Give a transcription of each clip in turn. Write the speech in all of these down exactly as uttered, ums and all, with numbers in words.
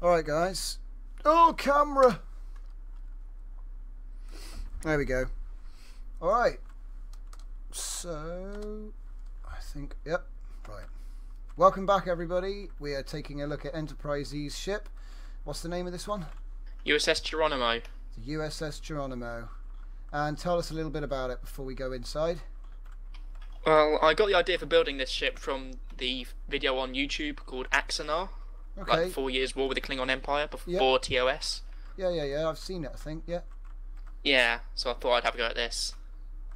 Alright, guys. Oh, camera! There we go. Alright. So, I think, yep, right. Welcome back, everybody. We are taking a look at Enterprise-E's ship. What's the name of this one? U S S Geronimo. The U S S Geronimo. And tell us a little bit about it before we go inside. Well, I got the idea for building this ship from the video on YouTube called Axanar. Okay. Like Four Years War with the Klingon Empire before yep. T O S. Yeah, yeah, yeah. I've seen it, I think, yeah. Yeah, so I thought I'd have a go at this.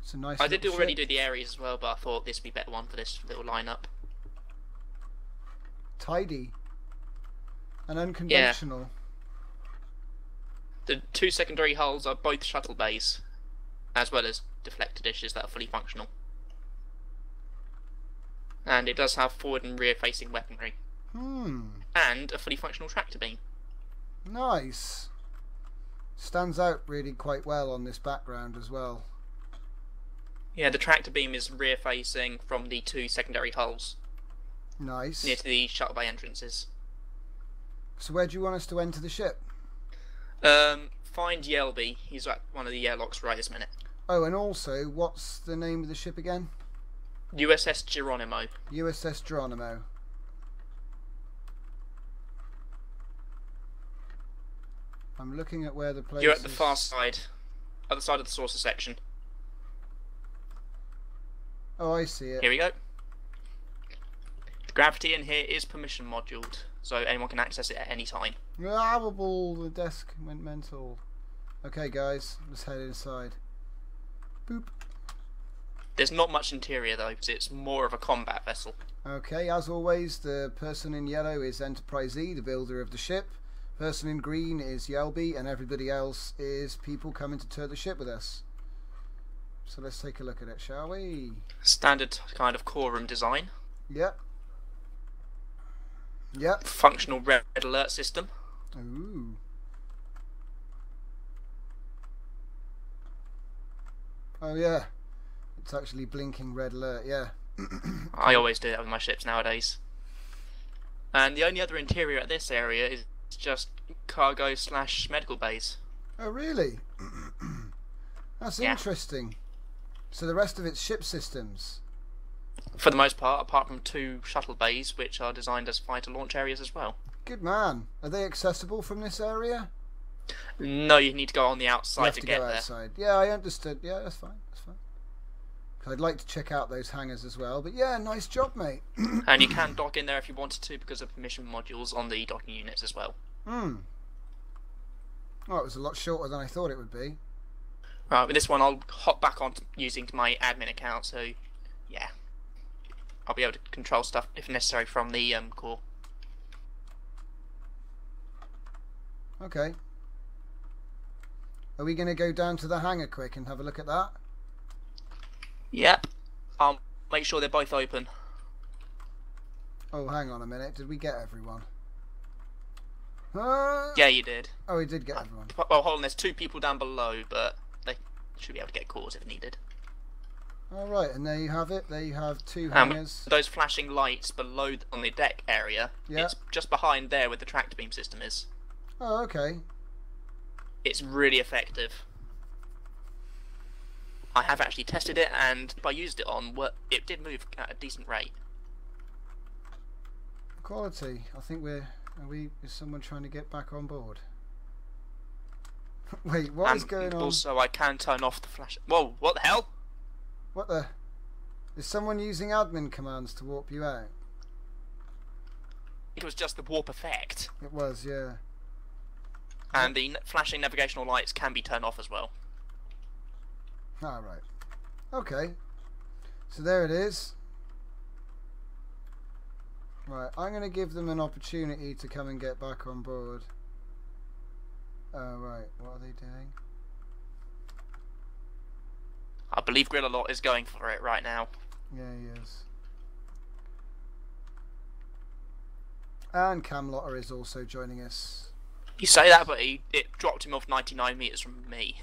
It's a nice I did already ship. do the Ares as well, but I thought this would be a better one for this little lineup. Tidy. And unconventional. Yeah. The two secondary hulls are both shuttle bays, as well as deflector dishes that are fully functional. And it does have forward and rear facing weaponry. Hmm. And a fully functional tractor beam. Nice. Stands out really quite well on this background as well. Yeah, the tractor beam is rear facing from the two secondary hulls. Nice. Near to the shuttle bay entrances. So where do you want us to enter the ship? Um, find Yelby. He's at one of the airlocks right this minute. Oh, and also, what's the name of the ship again? U S S Geronimo. U S S Geronimo. I'm looking at where the place is. You're at the far side. Other side of the saucer section. Oh, I see it. Here we go. The gravity in here is permission moduled, so anyone can access it at any time. Ah, the desk went mental. Okay, guys, let's head inside. Boop. There's not much interior, though, because it's more of a combat vessel. Okay, as always, the person in yellow is Enterprise-E, the builder of the ship. Person in green is Yelby, and everybody else is people coming to tour the ship with us. So let's take a look at it, shall we? Standard kind of core room design. Yep. Yep. Functional red alert system. Ooh. Oh yeah. It's actually blinking red alert, yeah. I always do that with my ships nowadays. And the only other interior at this area is just cargo slash medical bays. Oh really? That's yeah. interesting. So the rest of it's ship systems? For the most part, apart from two shuttle bays, which are designed as fighter launch areas as well. Good man. Are they accessible from this area? No, you need to go on the outside have to, to get go outside. there. Yeah, I understood. Yeah, that's fine. That's fine. I'd like to check out those hangars as well, but yeah, nice job, mate. And you can dock in there if you wanted to because of permission modules on the docking units as well. Hmm. Well, it was a lot shorter than I thought it would be. Right, with this one I'll hop back on to using my admin account, so yeah. I'll be able to control stuff if necessary from the um, core. Okay. Are we going to go down to the hangar quick and have a look at that? Yep. I'll make sure they're both open. Oh, hang on a minute. Did we get everyone? Uh... Yeah, you did. Oh, we did get uh, everyone. Well, hold on. There's two people down below, but they should be able to get cores if needed. All right, and there you have it. There you have two hangars. Um, those flashing lights below on the deck area. Yeah. It's just behind there where the tractor beam system is. Oh, okay. It's really effective. I have actually tested it, and if I used it on, it did move at a decent rate. Quality. I think we're. Are we? Is someone trying to get back on board? Wait, what and is going on? Also, I can turn off the flash. Whoa! What the hell? What the? Is someone using admin commands to warp you out? It was just the warp effect. It was, yeah. And the flashing navigational lights can be turned off as well. Ah, right. Okay. So there it is. Right, I'm going to give them an opportunity to come and get back on board. Oh, right. What are they doing? I believe Grilalot is going for it right now. Yeah, he is. And Cam Lotter is also joining us. You say that, but he, it dropped him off ninety-nine metres from me.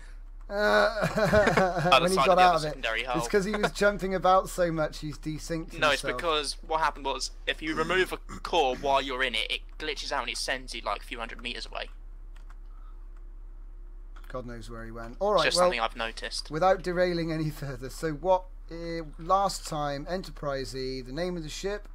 Uh, when he got out of it, it's because he was jumping about so much he's desynced himself. No, it's because what happened was if you remove a core while you're in it, it glitches out and it sends you like a few hundred meters away. God knows where he went. All right, just well, something I've noticed. Without derailing any further, so what? Uh, last time, Enterprise-E, the name of the ship.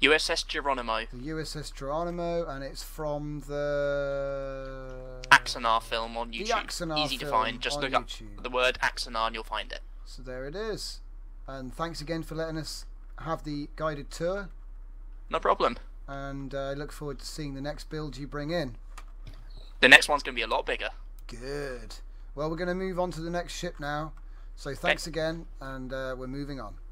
U S S Geronimo. The U S S Geronimo, and it's from the Axanar film on YouTube. The Axanar Easy film to find. Just look YouTube. Up the word Axanar and you'll find it. So there it is. And thanks again for letting us have the guided tour. No problem. And uh, I look forward to seeing the next build you bring in. The next one's going to be a lot bigger. Good. Well, we're going to move on to the next ship now. So thanks okay. again, and uh, we're moving on.